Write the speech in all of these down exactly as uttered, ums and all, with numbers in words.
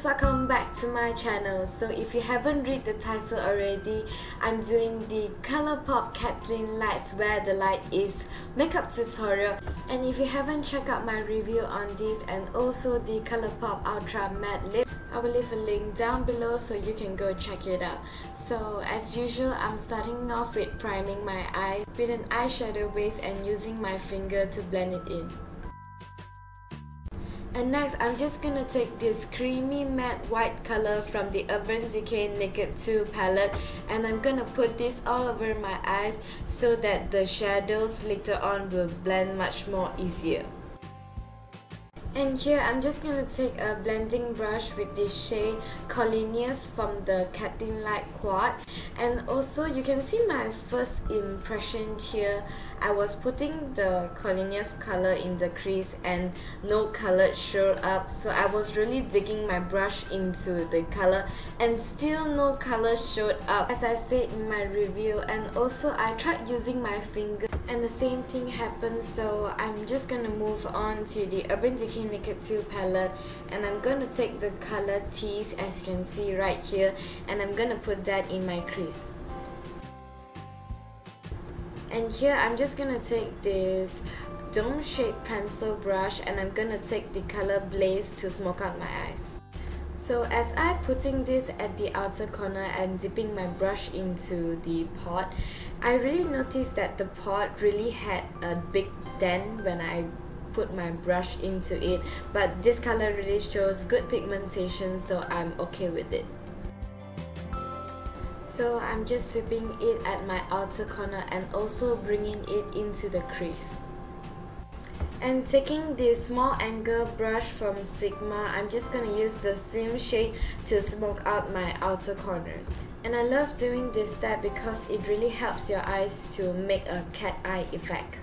guys, welcome back to my channel. So if you haven't read the title already, I'm doing the Colourpop Kathleen Lights Where the Light Is makeup tutorial, and if you haven't checked out my review on this and also the Colourpop Ultra Matte Lip, I will leave a link down below so you can go check it out. So as usual, I'm starting off with priming my eye with an eyeshadow base and using my finger to blend it in. And next, I'm just gonna take this creamy matte white color from the Urban Decay Naked two palette, and I'm gonna put this all over my eyes so that the shadows later on will blend much more easier. And here, I'm just gonna take a blending brush with the shade Collineous from the Kathleen Light Quad. And also, you can see my first impression here. I was putting the Collineous color in the crease and no color showed up. So I was really digging my brush into the color and still no color showed up, as I said in my review. And also, I tried using my finger and the same thing happened. So I'm just gonna move on to the Urban Decay Naked two palette, and I'm gonna take the color Tease, as you can see right here, and I'm gonna put that in my crease. And here I'm just gonna take this dome shaped pencil brush, and I'm gonna take the color Blaze to smoke out my eyes. So as I'm putting this at the outer corner and dipping my brush into the pot, I really noticed that the pot really had a big dent when I put my brush into it, but this color really shows good pigmentation, so I'm okay with it. So I'm just sweeping it at my outer corner and also bringing it into the crease. And taking the small angle brush from Sigma, I'm just gonna use the same shade to smoke out my outer corners. And I love doing this step because it really helps your eyes to make a cat eye effect.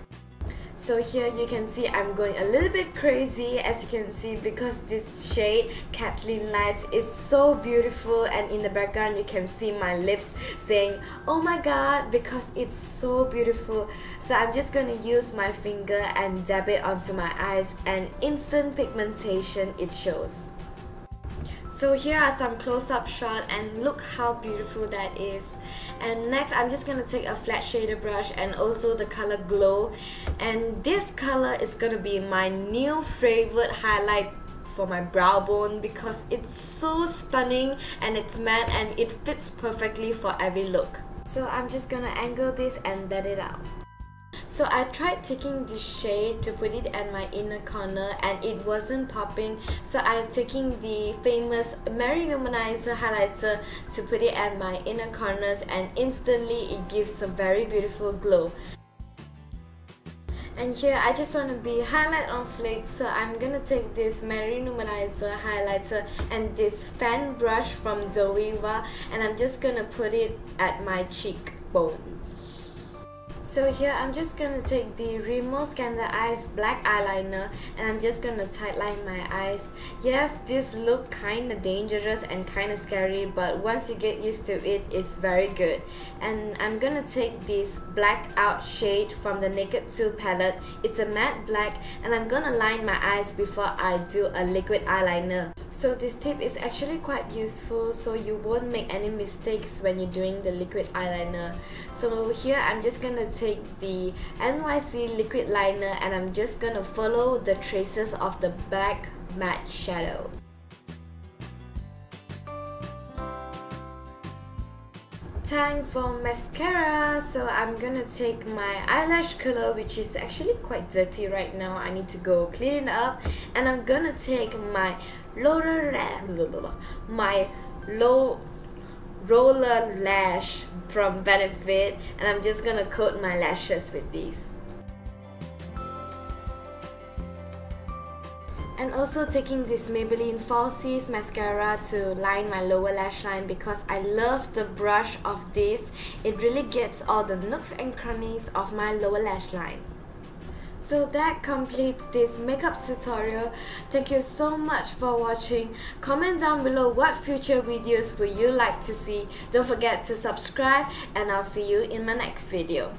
So here you can see I'm going a little bit crazy, as you can see, because this shade Kathleen Lights is so beautiful, and in the background you can see my lips saying oh my god because it's so beautiful. So I'm just gonna use my finger and dab it onto my eyes, and instant pigmentation it shows. So here are some close-up shots, and look how beautiful that is. And next, I'm just gonna take a flat shader brush and also the color Glow, and this color is gonna be my new favorite highlight for my brow bone because it's so stunning and it's matte and it fits perfectly for every look. So I'm just gonna angle this and blend it out. So I tried taking this shade to put it at my inner corner and it wasn't popping, so I'm taking the famous Mary Lou Manizer highlighter to put it at my inner corners, and instantly it gives a very beautiful glow. And here I just want to be highlight on flakes, so I'm gonna take this Mary Lou Manizer highlighter and this fan brush from Zoeva, and I'm just gonna put it at my cheekbones. So here I'm just gonna take the Rimmel Scandal Eyes black eyeliner and I'm just gonna tightline my eyes. Yes, this look kinda dangerous and kinda scary, but once you get used to it, it's very good. And I'm gonna take this blackout shade from the Naked two palette. It's a matte black, and I'm gonna line my eyes before I do a liquid eyeliner. So this tip is actually quite useful, so you won't make any mistakes when you're doing the liquid eyeliner. So here I'm just gonna take the N Y C liquid liner and I'm just gonna follow the traces of the black matte shadow. Time for mascara. So I'm gonna take my eyelash curler, which is actually quite dirty right now. I need to go clean it up, and I'm gonna take my roller my low roller lash from Benefit, and I'm just gonna coat my lashes with these. And also taking this Maybelline Falsies mascara to line my lower lash line because I love the brush of this. It really gets all the nooks and crannies of my lower lash line. So that completes this makeup tutorial. Thank you so much for watching. Comment down below what future videos would you like to see. Don't forget to subscribe, and I'll see you in my next video.